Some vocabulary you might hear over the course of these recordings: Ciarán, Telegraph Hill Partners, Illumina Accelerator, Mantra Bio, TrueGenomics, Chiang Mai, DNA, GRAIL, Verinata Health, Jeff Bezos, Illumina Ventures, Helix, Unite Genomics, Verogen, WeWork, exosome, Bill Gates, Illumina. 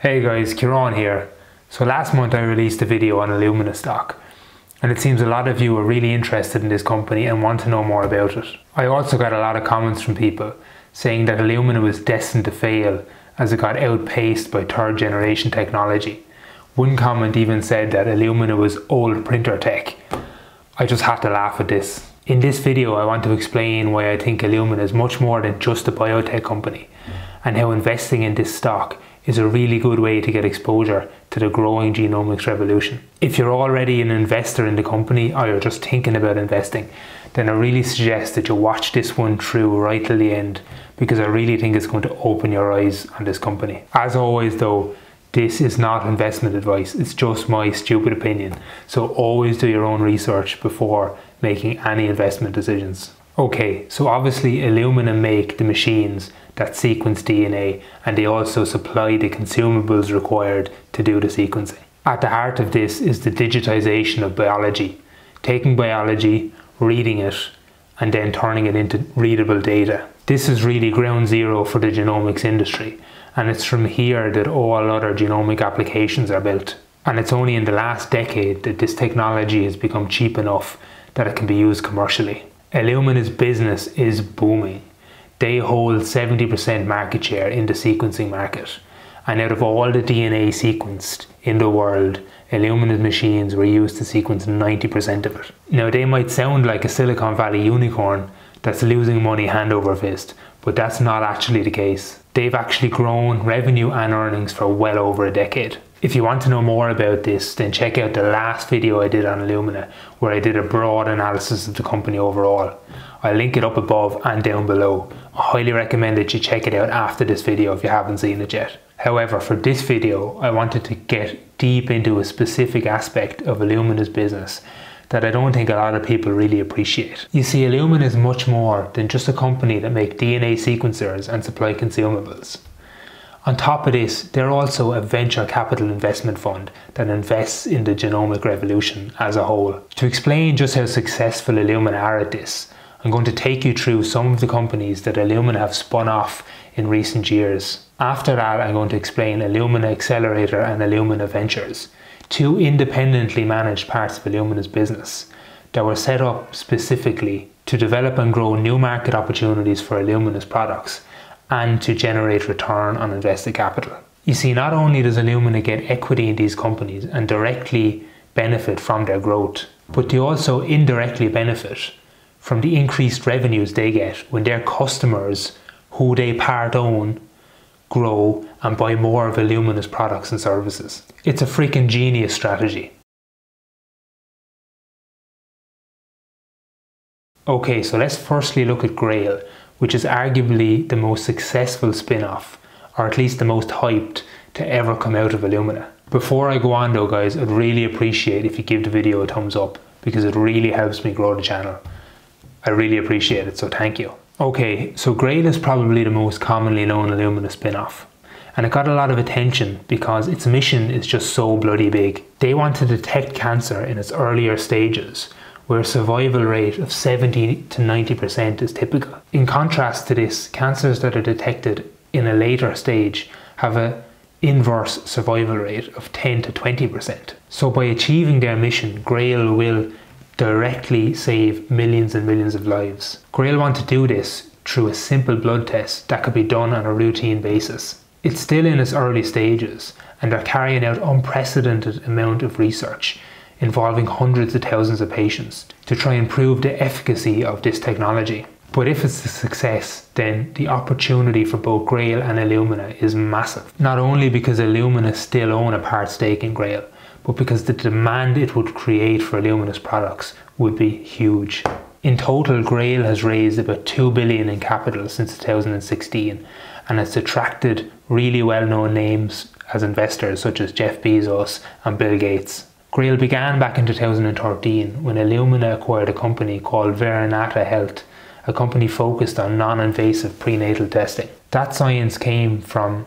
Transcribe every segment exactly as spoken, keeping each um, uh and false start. Hey guys, Ciarán here. So last month I released a video on Illumina stock, and it seems a lot of you are really interested in this company and want to know more about it. I also got a lot of comments from people saying that Illumina was destined to fail as it got outpaced by third generation technology. One comment even said that Illumina was old printer tech. I just had to laugh at this. In this video I want to explain why I think Illumina is much more than just a biotech company, and how investing in this stock is a really good way to get exposure to the growing genomics revolution. If you're already an investor in the company or you're just thinking about investing, then I really suggest that you watch this one through right till the end, because I really think it's going to open your eyes on this company. As always though, this is not investment advice, it's just my stupid opinion. So always do your own research before making any investment decisions. Okay, so obviously Illumina make the machines that sequence D N A, and they also supply the consumables required to do the sequencing. At the heart of this is the digitization of biology, taking biology, reading it, and then turning it into readable data. This is really ground zero for the genomics industry, and it's from here that all other genomic applications are built. And it's only in the last decade that this technology has become cheap enough that it can be used commercially. Illumina's business is booming. They hold seventy percent market share in the sequencing market, and out of all the D N A sequenced in the world, Illumina's machines were used to sequence ninety percent of it. Now they might sound like a Silicon Valley unicorn that's losing money hand over fist, but that's not actually the case. They've actually grown revenue and earnings for well over a decade. If you want to know more about this, then check out the last video I did on Illumina, where I did a broad analysis of the company overall. I'll link it up above and down below. I highly recommend that you check it out after this video if you haven't seen it yet. However, for this video, I wanted to get deep into a specific aspect of Illumina's business that I don't think a lot of people really appreciate. You see, Illumina is much more than just a company that make D N A sequencers and supply consumables. On top of this, they're also a venture capital investment fund that invests in the genomic revolution as a whole. To explain just how successful Illumina are at this, I'm going to take you through some of the companies that Illumina have spun off in recent years. After that, I'm going to explain Illumina Accelerator and Illumina Ventures, two independently managed parts of Illumina's business that were set up specifically to develop and grow new market opportunities for Illumina's products and to generate return on invested capital. You see, not only does Illumina get equity in these companies and directly benefit from their growth, but they also indirectly benefit from the increased revenues they get when their customers, who they part own, grow and buy more of Illumina's products and services. It's a freaking genius strategy. Okay, so let's firstly look at GRAIL, which is arguably the most successful spin-off, or at least the most hyped to ever come out of Illumina. Before I go on though guys, I'd really appreciate if you give the video a thumbs up, because it really helps me grow the channel. I really appreciate it, so thank you. Okay, so GRAIL is probably the most commonly known Illumina spin-off, and it got a lot of attention because its mission is just so bloody big. They want to detect cancer in its earlier stages, where a survival rate of seventy to ninety percent is typical. In contrast to this, cancers that are detected in a later stage have an inverse survival rate of ten to twenty percent. So by achieving their mission, GRAIL will directly save millions and millions of lives. GRAIL want to do this through a simple blood test that could be done on a routine basis. It's still in its early stages, and they're carrying out unprecedented amount of research involving hundreds of thousands of patients to try and prove the efficacy of this technology. But if it's a success, then the opportunity for both GRAIL and Illumina is massive. Not only because Illumina still own a part stake in GRAIL, but because the demand it would create for Illumina's products would be huge. In total, GRAIL has raised about two billion dollars in capital since two thousand sixteen, and it's attracted really well-known names as investors such as Jeff Bezos and Bill Gates. GRAIL began back in two thousand thirteen when Illumina acquired a company called Verinata Health, a company focused on non-invasive prenatal testing. That science came from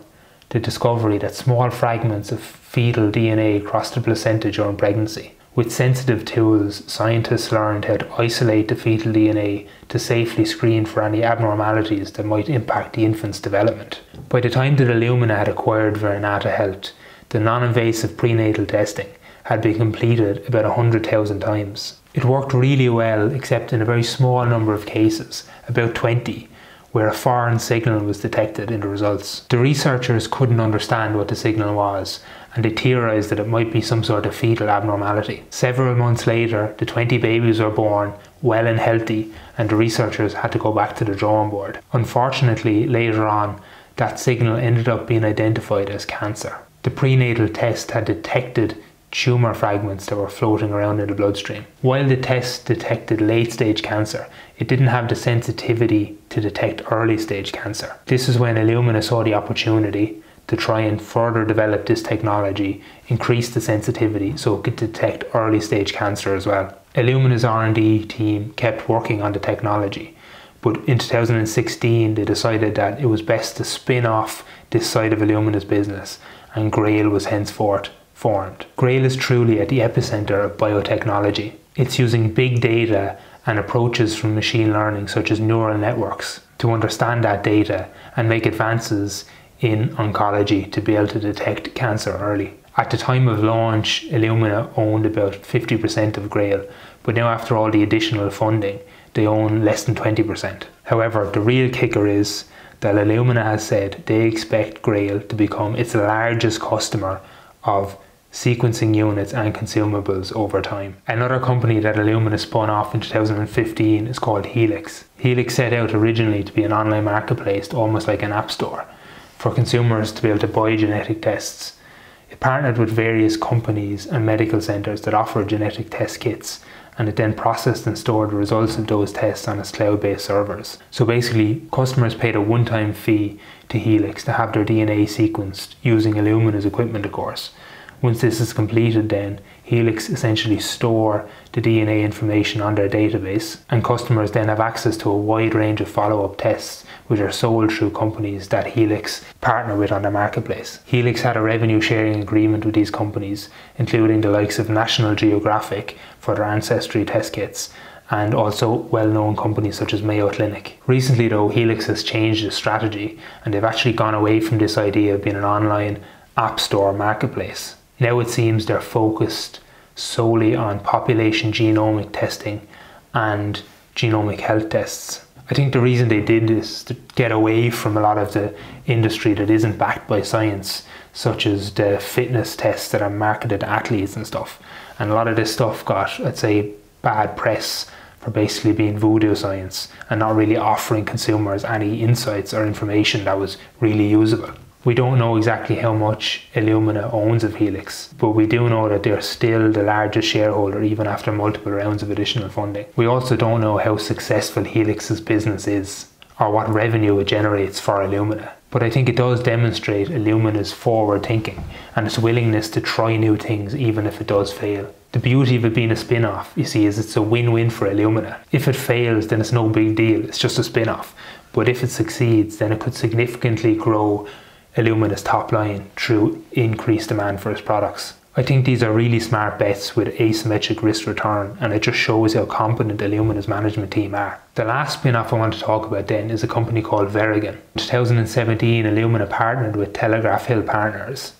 the discovery that small fragments of fetal D N A cross the placenta during pregnancy, With sensitive tools, scientists learned how to isolate the fetal D N A to safely screen for any abnormalities that might impact the infant's development. By the time that Illumina had acquired Verinata Health, the non-invasive prenatal testing had been completed about one hundred thousand times. It worked really well, except in a very small number of cases, about twenty, where a foreign signal was detected in the results. The researchers couldn't understand what the signal was, and they theorised that it might be some sort of fetal abnormality. Several months later, the twenty babies were born, well and healthy, and the researchers had to go back to the drawing board. Unfortunately, later on, that signal ended up being identified as cancer. The prenatal test had detected tumour fragments that were floating around in the bloodstream. While the test detected late stage cancer, it didn't have the sensitivity to detect early stage cancer. This is when Illumina saw the opportunity to try and further develop this technology, increase the sensitivity so it could detect early stage cancer as well. Illumina's R and D team kept working on the technology, but in two thousand sixteen they decided that it was best to spin off this side of Illumina's business, and GRAIL was henceforth formed. GRAIL is truly at the epicenter of biotechnology. It's using big data and approaches from machine learning such as neural networks to understand that data and make advances in oncology to be able to detect cancer early. At the time of launch, Illumina owned about fifty percent of GRAIL, but now after all the additional funding, they own less than twenty percent. However, the real kicker is that Illumina has said they expect GRAIL to become its largest customer of sequencing units and consumables over time. Another company that Illumina spun off in two thousand fifteen is called Helix. Helix set out originally to be an online marketplace, almost like an app store, for consumers to be able to buy genetic tests. It partnered with various companies and medical centres that offer genetic test kits, and it then processed and stored the results of those tests on its cloud-based servers. So basically, customers paid a one-time fee to Helix to have their D N A sequenced using Illumina's equipment, of course. Once this is completed then, Helix essentially store the D N A information on their database, and customers then have access to a wide range of follow-up tests which are sold through companies that Helix partner with on the marketplace. Helix had a revenue sharing agreement with these companies, including the likes of National Geographic for their ancestry test kits, and also well-known companies such as Mayo Clinic. Recently though, Helix has changed its strategy, and they've actually gone away from this idea of being an online app store marketplace. Now it seems they're focused solely on population genomic testing and genomic health tests. I think the reason they did this is to get away from a lot of the industry that isn't backed by science, such as the fitness tests that are marketed to athletes and stuff. And a lot of this stuff got, I'd say, bad press for basically being voodoo science and not really offering consumers any insights or information that was really usable. We don't know exactly how much Illumina owns of Helix, but we do know that they're still the largest shareholder even after multiple rounds of additional funding. We also don't know how successful Helix's business is or what revenue it generates for Illumina. But I think it does demonstrate Illumina's forward thinking and its willingness to try new things even if it does fail. The beauty of it being a spin-off, you see, is it's a win-win for Illumina. If it fails, then it's no big deal, it's just a spin-off. But if it succeeds, then it could significantly grow Illumina's top line through increased demand for its products. I think these are really smart bets with asymmetric risk return, and it just shows how competent Illumina's management team are. The last spin-off I want to talk about then is a company called Verogen. In two thousand seventeen, Illumina partnered with Telegraph Hill Partners,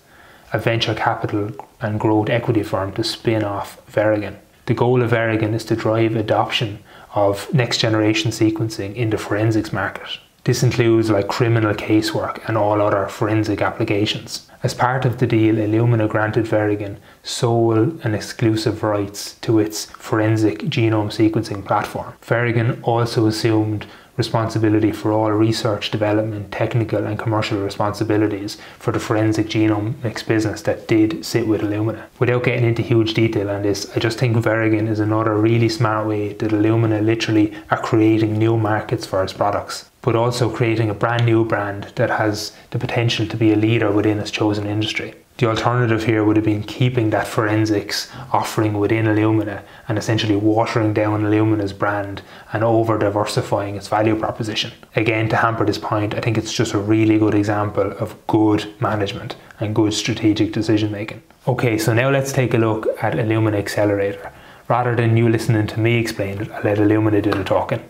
a venture capital and growth equity firm, to spin off Verogen. The goal of Verogen is to drive adoption of next generation sequencing in the forensics market. This includes like criminal casework and all other forensic applications. As part of the deal, Illumina granted Verogen sole and exclusive rights to its forensic genome sequencing platform. Verogen also assumed responsibility for all research, development, technical and commercial responsibilities for the forensic genomics business that did sit with Illumina. Without getting into huge detail on this, I just think Verogen is another really smart way that Illumina literally are creating new markets for its products, but also creating a brand new brand that has the potential to be a leader within its chosen industry. The alternative here would have been keeping that forensics offering within Illumina and essentially watering down Illumina's brand and over diversifying its value proposition. Again, to hamper this point, I think it's just a really good example of good management and good strategic decision making. Okay, so now let's take a look at Illumina Accelerator. Rather than you listening to me explain it, I'll let Illumina do the talking.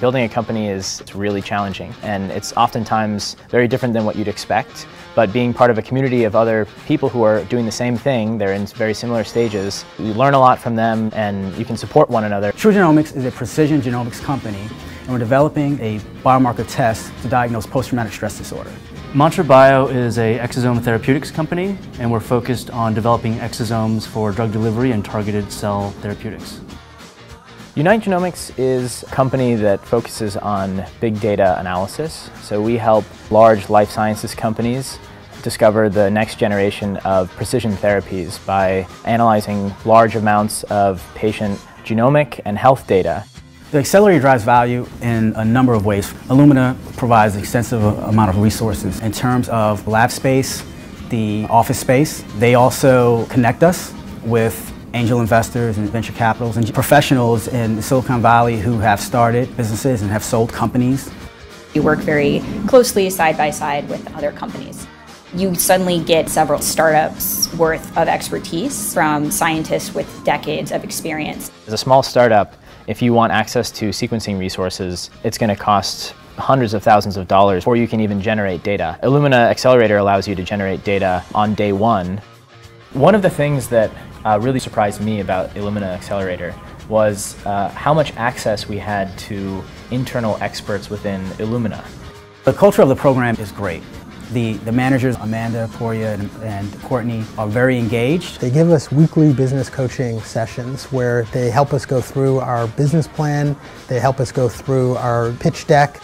Building a company is really challenging, and it's oftentimes very different than what you'd expect, but being part of a community of other people who are doing the same thing, they're in very similar stages, you learn a lot from them and you can support one another. TrueGenomics is a precision genomics company, and we're developing a biomarker test to diagnose post-traumatic stress disorder. Mantra Bio is an exosome therapeutics company, and we're focused on developing exosomes for drug delivery and targeted cell therapeutics. Unite Genomics is a company that focuses on big data analysis. So we help large life sciences companies discover the next generation of precision therapies by analyzing large amounts of patient genomic and health data. The Accelerator drives value in a number of ways. Illumina provides an extensive amount of resources in terms of lab space, the office space. They also connect us with angel investors and venture capitals and professionals in Silicon Valley who have started businesses and have sold companies. You work very closely side by side with other companies. You suddenly get several startups worth of expertise from scientists with decades of experience. As a small startup, if you want access to sequencing resources, it's going to cost hundreds of thousands of dollars before you can even generate data. Illumina Accelerator allows you to generate data on day one. One of the things that Uh, really surprised me about Illumina Accelerator was uh, how much access we had to internal experts within Illumina. The culture of the program is great. The, the managers, Amanda, Poria, and, and Courtney, are very engaged. They give us weekly business coaching sessions where they help us go through our business plan, they help us go through our pitch deck.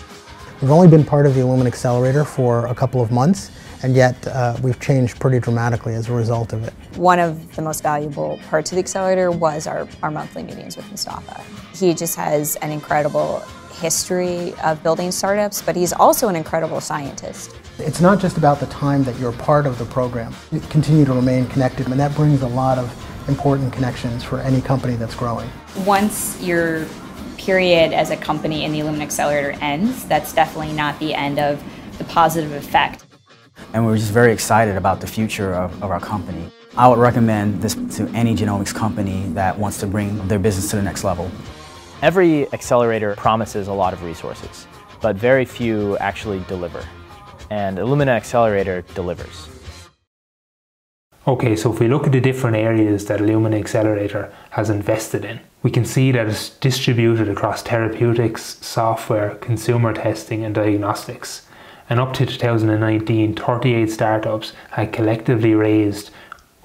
We've only been part of the Illumina Accelerator for a couple of months, and yet uh, we've changed pretty dramatically as a result of it. One of the most valuable parts of the Accelerator was our, our monthly meetings with Mustafa. He just has an incredible history of building startups, but he's also an incredible scientist. It's not just about the time that you're part of the program. You continue to remain connected, and that brings a lot of important connections for any company that's growing. Once your period as a company in the Illumina Accelerator ends, that's definitely not the end of the positive effect. And we're just very excited about the future of, of our company. I would recommend this to any genomics company that wants to bring their business to the next level. Every accelerator promises a lot of resources, but very few actually deliver. And Illumina Accelerator delivers. Okay, so if we look at the different areas that Illumina Accelerator has invested in, we can see that it's distributed across therapeutics, software, consumer testing, and diagnostics. And up to two thousand nineteen, thirty-eight startups had collectively raised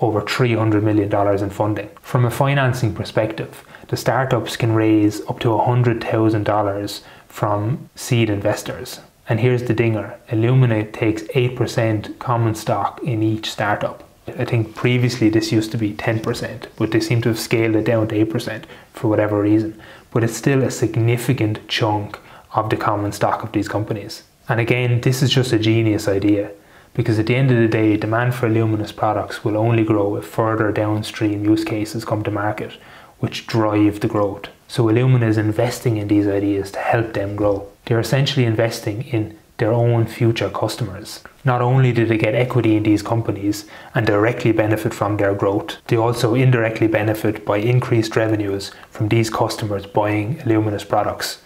over three hundred million dollars in funding. From a financing perspective, the startups can raise up to one hundred thousand dollars from seed investors. And here's the dinger, Illumina takes eight percent common stock in each startup. I think previously this used to be ten percent, but they seem to have scaled it down to eight percent for whatever reason. But it's still a significant chunk of the common stock of these companies. And again, this is just a genius idea, because at the end of the day, demand for Illumina's products will only grow if further downstream use cases come to market, which drive the growth. So Illumina is investing in these ideas to help them grow. They're essentially investing in their own future customers. Not only do they get equity in these companies and directly benefit from their growth, they also indirectly benefit by increased revenues from these customers buying Illumina's products,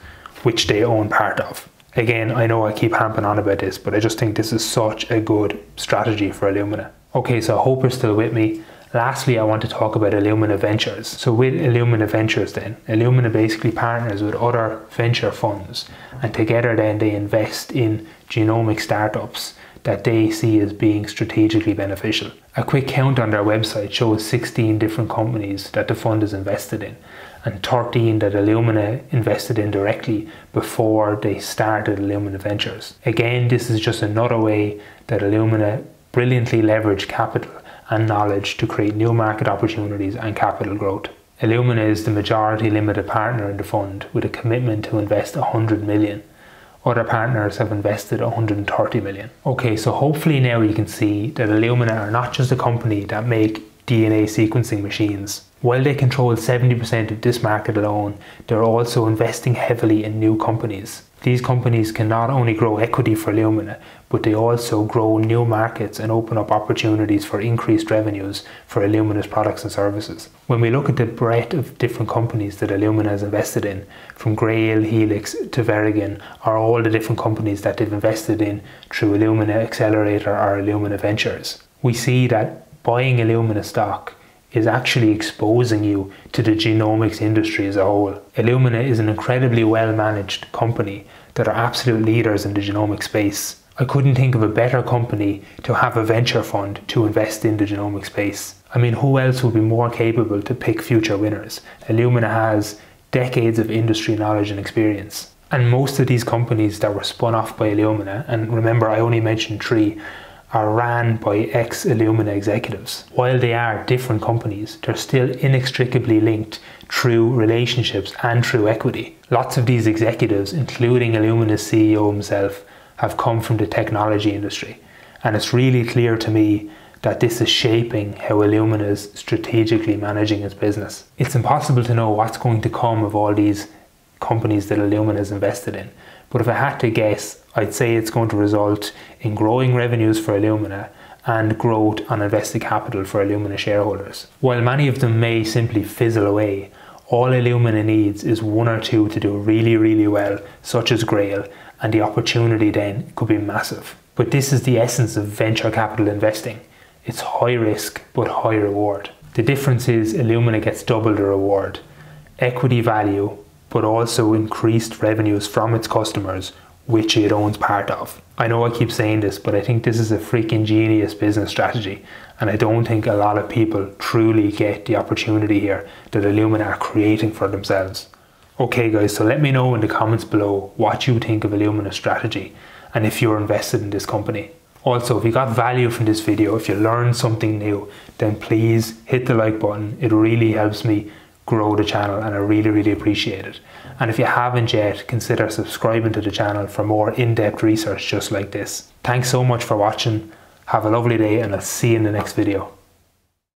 which they own part of. Again, I know I keep hampering on about this, but I just think this is such a good strategy for Illumina. Okay, so I hope you're still with me. Lastly, I want to talk about Illumina Ventures. So with Illumina Ventures then, Illumina basically partners with other venture funds, and together then they invest in genomic startups that they see as being strategically beneficial. A quick count on their website shows sixteen different companies that the fund is invested in, and thirteen that Illumina invested in directly before they started Illumina Ventures. Again, this is just another way that Illumina brilliantly leverage capital and knowledge to create new market opportunities and capital growth. Illumina is the majority limited partner in the fund with a commitment to invest one hundred million dollars Other partners have invested one hundred thirty million. Okay, so hopefully now you can see that Illumina are not just a company that make D N A sequencing machines. While they control seventy percent of this market alone, they're also investing heavily in new companies. These companies can not only grow equity for Illumina, but they also grow new markets and open up opportunities for increased revenues for Illumina's products and services. When we look at the breadth of different companies that Illumina has invested in, from GRAIL, Helix to Verogen, are all the different companies that they've invested in through Illumina Accelerator or Illumina Ventures. We see that buying Illumina stock is actually exposing you to the genomics industry as a whole. Illumina is an incredibly well-managed company that are absolute leaders in the genomic space. I couldn't think of a better company to have a venture fund to invest in the genomic space. I mean, who else would be more capable to pick future winners? Illumina has decades of industry knowledge and experience. And most of these companies that were spun off by Illumina, and remember I only mentioned three, are ran by ex-Illumina executives. While they are different companies, they're still inextricably linked through relationships and through equity. Lots of these executives, including Illumina's C E O himself, have come from the technology industry. And it's really clear to me that this is shaping how Illumina is strategically managing its business. It's impossible to know what's going to come of all these companies that Illumina has invested in. But if I had to guess, I'd say it's going to result in growing revenues for Illumina and growth on invested capital for Illumina shareholders. While many of them may simply fizzle away, all Illumina needs is one or two to do really, really well, such as GRAIL, and the opportunity then could be massive. But this is the essence of venture capital investing. It's high risk, but high reward. The difference is Illumina gets double the reward, equity value, but also increased revenues from its customers, which it owns part of. I know I keep saying this, but I think this is a freaking genius business strategy, and I don't think a lot of people truly get the opportunity here that Illumina are creating for themselves. Okay guys, so let me know in the comments below what you think of Illumina's strategy and if you're invested in this company. Also, if you got value from this video, if you learned something new, then please hit the like button. It really helps me grow the channel and I really really appreciate it. And if you haven't yet, consider subscribing to the channel for more in-depth research just like this. Thanks so much for watching, have a lovely day, and I'll see you in the next video.